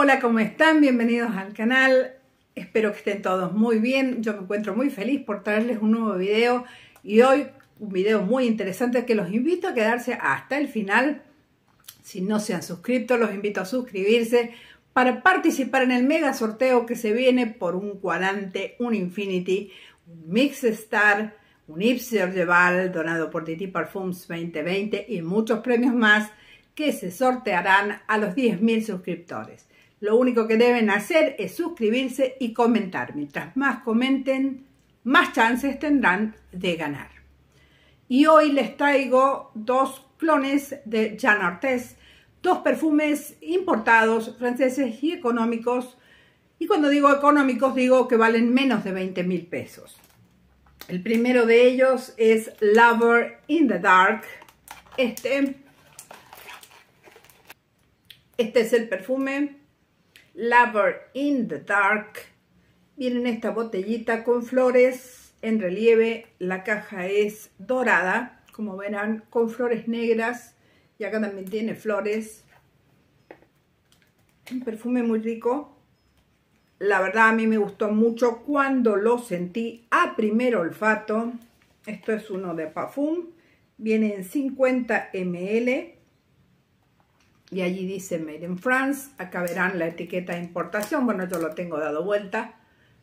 Hola, ¿cómo están? Bienvenidos al canal. Espero que estén todos muy bien. Yo me encuentro muy feliz por traerles un nuevo video y hoy un video muy interesante que los invito a quedarse hasta el final. Si no se han suscrito, los invito a suscribirse para participar en el mega sorteo que se viene por un cuadrante, un Infinity, un Mix Star, un Yves Rocheval donado por DT Parfums 2020 y muchos premios más que se sortearán a los 10.000 suscriptores. Lo único que deben hacer es suscribirse y comentar. Mientras más comenten, más chances tendrán de ganar. Y hoy les traigo dos clones de Jeanne Arthes, dos perfumes importados, franceses y económicos. Y cuando digo económicos, digo que valen menos de 20.000 pesos. El primero de ellos es Lover in the Dark. Este es el perfume Lover in the Dark. Viene en esta botellita con flores en relieve. La caja es dorada, como verán, con flores negras. Y acá también tiene flores. Un perfume muy rico. La verdad a mí me gustó mucho cuando lo sentí a primer olfato. Esto es uno de Parfum. Viene en 50 ml. Y allí dice Made in France. Acá verán la etiqueta de importación. Bueno, yo lo tengo dado vuelta,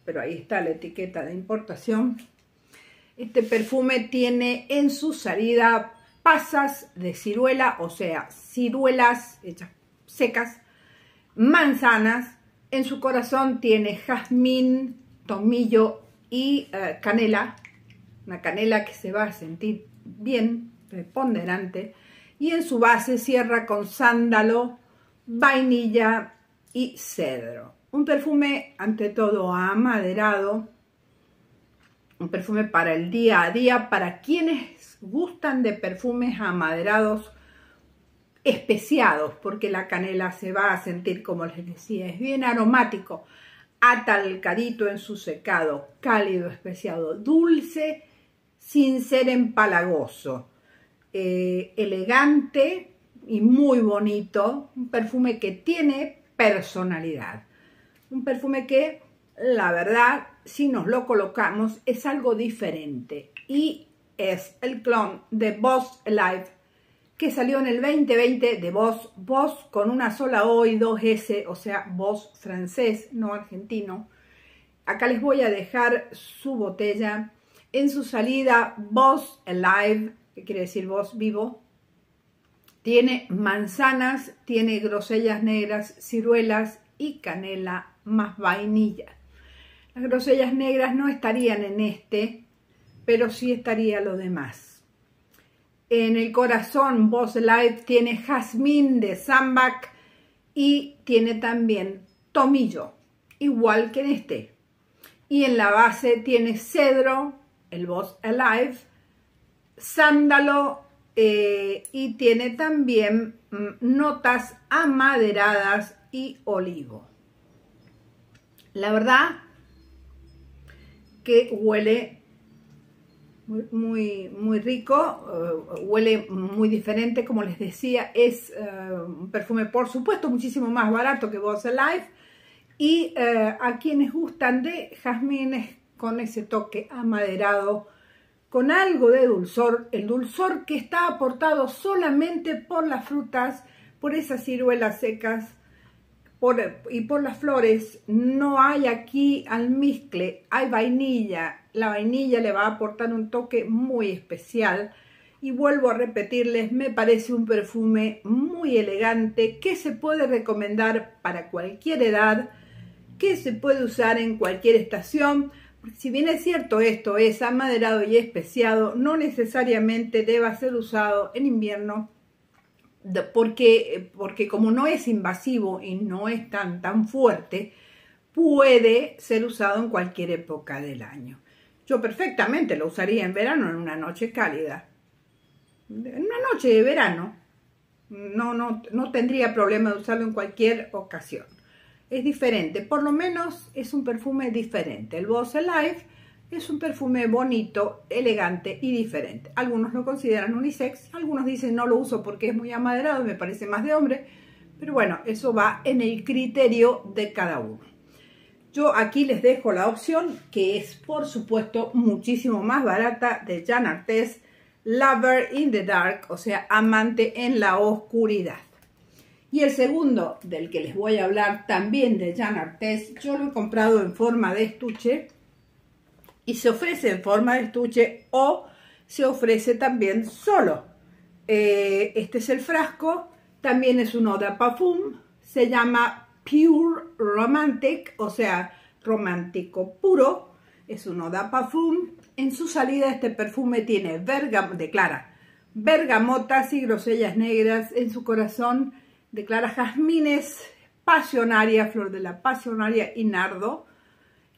pero ahí está la etiqueta de importación. Este perfume tiene en su salida pasas de ciruela, o sea, ciruelas hechas secas, manzanas. En su corazón tiene jazmín, tomillo y canela. Una canela que se va a sentir bien preponderante. Y en su base cierra con sándalo, vainilla y cedro. Un perfume ante todo amaderado, un perfume para el día a día, para quienes gustan de perfumes amaderados especiados, porque la canela se va a sentir, como les decía, es bien aromático, atalcadito en su secado, cálido, especiado, dulce, sin ser empalagoso. Elegante y muy bonito, un perfume que tiene personalidad, un perfume que la verdad si nos lo colocamos es algo diferente y es el clon de Boss Alive que salió en el 2020 de Boss con una sola O y dos S, o sea Boss francés, no argentino. Acá les voy a dejar su botella. En su salida Boss Alive, que quiere decir Boss vivo, tiene manzanas, tiene grosellas negras, ciruelas y canela más vainilla. Las grosellas negras no estarían en este, pero sí estaría lo demás. En el corazón Boss Alive tiene jazmín de sambac y tiene también tomillo, igual que en este. Y en la base tiene cedro, el Boss Alive, sándalo y tiene también notas amaderadas y olivo. La verdad que huele muy rico, huele muy diferente, como les decía, es un perfume por supuesto muchísimo más barato que Boss Alive y a quienes gustan de jazmines con ese toque amaderado, con algo de dulzor, el dulzor que está aportado solamente por las frutas, por esas ciruelas secas y por las flores. No hay aquí almizcle, hay vainilla. La vainilla le va a aportar un toque muy especial. Y vuelvo a repetirles, me parece un perfume muy elegante que se puede recomendar para cualquier edad, que se puede usar en cualquier estación. Si bien es cierto esto es amaderado y especiado, no necesariamente deba ser usado en invierno porque como no es invasivo y no es tan fuerte, puede ser usado en cualquier época del año. Yo perfectamente lo usaría en verano, en una noche cálida. En una noche de verano no tendría problema de usarlo en cualquier ocasión. Es diferente, por lo menos es un perfume diferente. El Boss Alive es un perfume bonito, elegante y diferente. Algunos lo consideran unisex, algunos dicen no lo uso porque es muy amaderado, me parece más de hombre, Pero bueno, eso va en el criterio de cada uno. Yo aquí les dejo la opción que es, por supuesto, muchísimo más barata de Jeanne Arthes, Lover in the Dark, o sea, amante en la oscuridad. Y el segundo del que les voy a hablar, también de Jeanne Arthes, yo lo he comprado en forma de estuche y se ofrece en forma de estuche o se ofrece también solo. Este es el frasco. También es un eau de parfum, se llama Pure Romantic, o sea, romántico puro. Es un eau de parfum. En su salida este perfume tiene bergamotas y grosellas negras. En su corazón declara jazmines, pasionaria, flor de la pasionaria y nardo.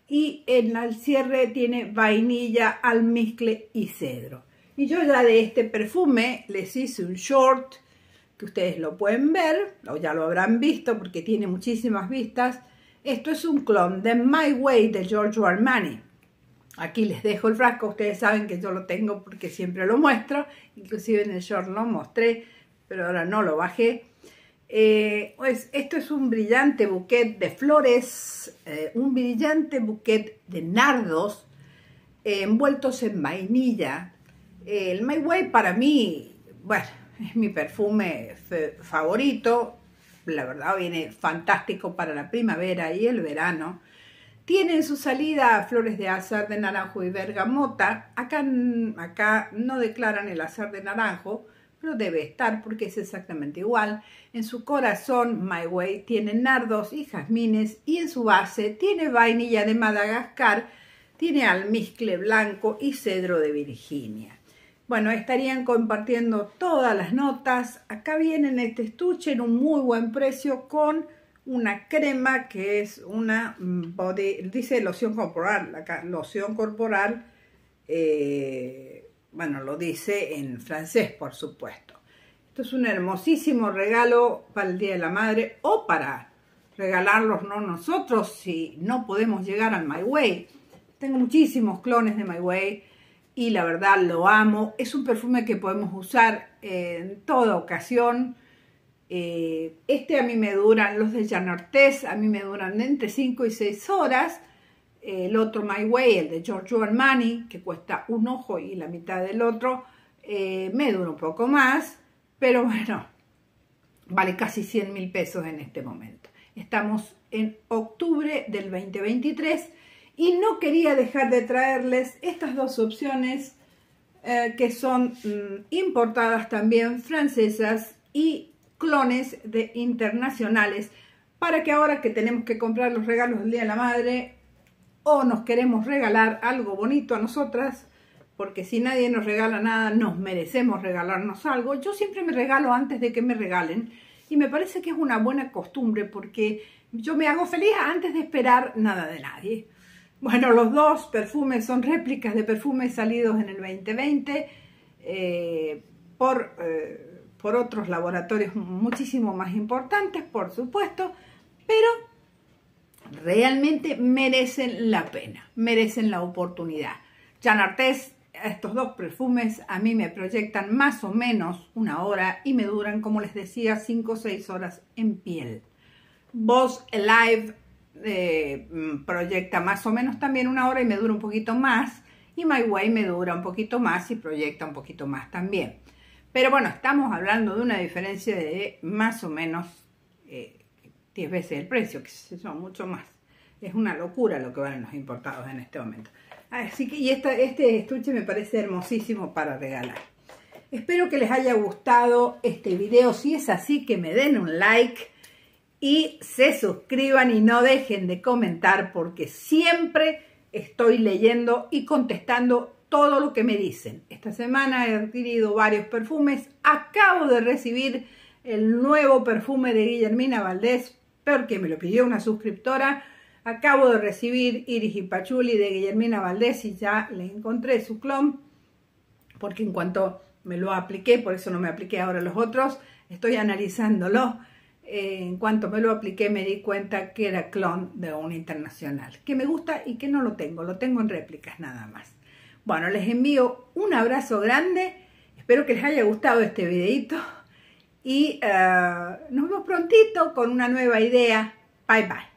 Y en el cierre tiene vainilla, almizcle y cedro. Y yo ya de este perfume les hice un short, que ustedes lo pueden ver, o ya lo habrán visto porque tiene muchísimas vistas. Esto es un clon de My Way de Giorgio Armani. Aquí les dejo el frasco, ustedes saben que yo lo tengo porque siempre lo muestro, inclusive en el short lo mostré, pero ahora no lo bajé. Pues esto es un brillante buquet de flores, un brillante buquet de nardos envueltos en vainilla. El My Way para mí, bueno, es mi perfume favorito, la verdad viene fantástico para la primavera y el verano. Tiene en su salida flores de azar de naranjo y bergamota. Acá no declaran el azar de naranjo, pero debe estar porque es exactamente igual. En su corazón, My Way tiene nardos y jazmines y en su base tiene vainilla de Madagascar, tiene almizcle blanco y cedro de Virginia. Bueno, estarían compartiendo todas las notas. Acá viene en este estuche en un muy buen precio con una crema que es una body, dice loción corporal, acá loción corporal, bueno, lo dice en francés, por supuesto. Esto es un hermosísimo regalo para el Día de la Madre o para regalarlos no nosotros si no podemos llegar al My Way. Tengo muchísimos clones de My Way. Y la verdad lo amo, es un perfume que podemos usar en toda ocasión. Este a mí me duran, los de Jeanne Arthes, a mí me duran entre 5 y 6 horas. El otro My Way, el de Giorgio Armani, que cuesta un ojo y la mitad del otro, me dura un poco más. Pero bueno, vale casi 100.000 pesos en este momento. Estamos en octubre del 2023. Y no quería dejar de traerles estas dos opciones que son importadas también, francesas y clones de internacionales, para que ahora que tenemos que comprar los regalos del Día de la Madre o nos queremos regalar algo bonito a nosotras, porque si nadie nos regala nada, nos merecemos regalarnos algo. Yo siempre me regalo antes de que me regalen y me parece que es una buena costumbre porque yo me hago feliz antes de esperar nada de nadie. Bueno, los dos perfumes son réplicas de perfumes salidos en el 2020 por otros laboratorios muchísimo más importantes, por supuesto, pero realmente merecen la pena, merecen la oportunidad. Jeanne Arthes, estos dos perfumes a mí me proyectan más o menos una hora y me duran, como les decía, 5 o 6 horas en piel. Boss Alive proyecta más o menos también una hora y me dura un poquito más, y My Way me dura un poquito más y proyecta un poquito más también, pero bueno, estamos hablando de una diferencia de más o menos 10 veces el precio, que son mucho más. Es una locura lo que valen los importados en este momento, así que este estuche me parece hermosísimo para regalar. Espero que les haya gustado este video. Si es así, que me den un like y se suscriban y no dejen de comentar, porque siempre estoy leyendo y contestando todo lo que me dicen. Esta semana he adquirido varios perfumes. Acabo de recibir el nuevo perfume de Guillermina Valdés porque me lo pidió una suscriptora. Acabo de recibir Iris y Pachuli de Guillermina Valdés y ya le encontré su clon, porque en cuanto me lo apliqué, por eso no me apliqué ahora los otros, estoy analizándolo. En cuanto me lo apliqué me di cuenta que era clon de un internacional, que me gusta y que no lo tengo en réplicas nada más. Bueno, les envío un abrazo grande, espero que les haya gustado este videito y nos vemos prontito con una nueva idea. Bye, bye.